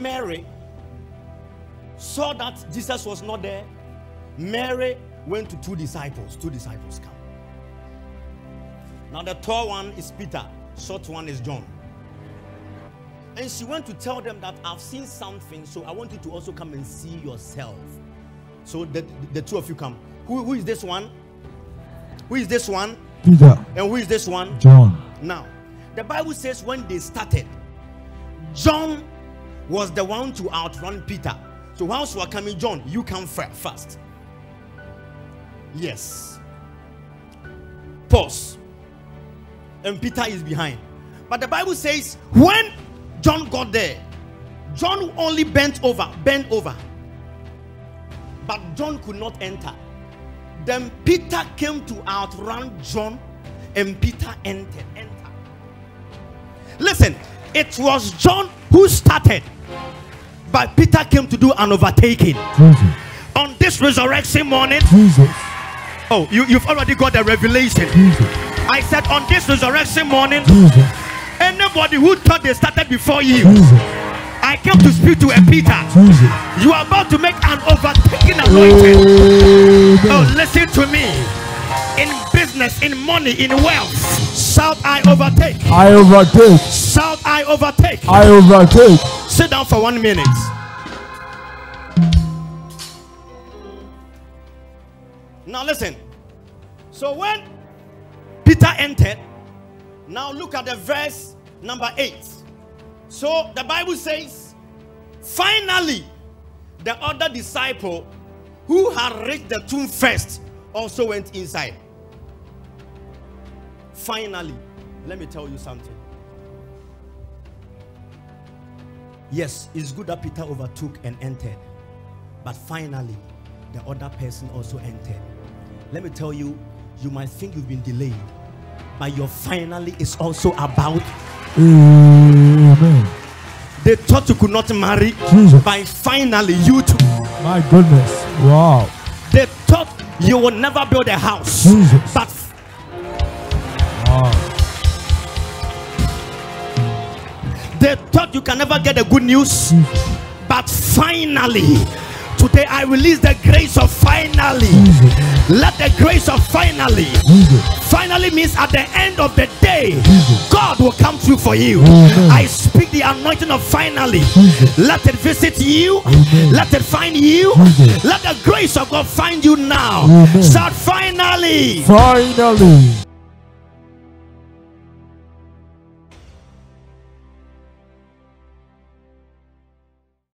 Mary saw that Jesus was not there. Mary went to two disciples. Two disciples come. Now the tall one is Peter. Short one is John. And she went to tell them that I've seen something, so I want you to also come and see yourself. So the two of you come. Who is this one? Who is this one? Peter. And who is this one? John. Now, the Bible says when they started, John was the one to outrun Peter. So whilst you are coming, John, you come first. Yes. Pause. And Peter is behind. But the Bible says when John got there, John only bent over. But John could not enter. Then Peter came to outrun John, and Peter entered. Listen, it was John who started, but Peter came to do an overtaking. Jesus. On this resurrection morning, Jesus. Oh, you've already got the revelation. Jesus. I said on this resurrection morning, Jesus. Anybody who thought they started before you, Jesus. I came to speak to a Peter. Jesus. You are about to make an overtaking anointing. Oh, listen to me. In business, in money, in wealth. Shout, I overtake. I overtake. Shout, I overtake. I overtake. Sit down for 1 minute. Now listen. So when Peter entered, now look at the verse number 8. So the Bible says, finally, the other disciple who had reached the tomb first also went inside. Finally, let me tell you something. Yes, it's good that Peter overtook and entered, but finally, the other person also entered. Let me tell you, you might think you've been delayed, but your finally is also about. Amen. They thought you could not marry, Jesus. But finally, you too. My goodness! Wow. They thought you would never build a house, Jesus. But. They thought you can never get the good news, but finally, today I release the grace of finally. Let the grace of finally. Finally means at the end of the day, God will come through for you. I speak the anointing of finally. Let it visit you. Let it find you. Let the grace of God find you now. Shout finally. Finally.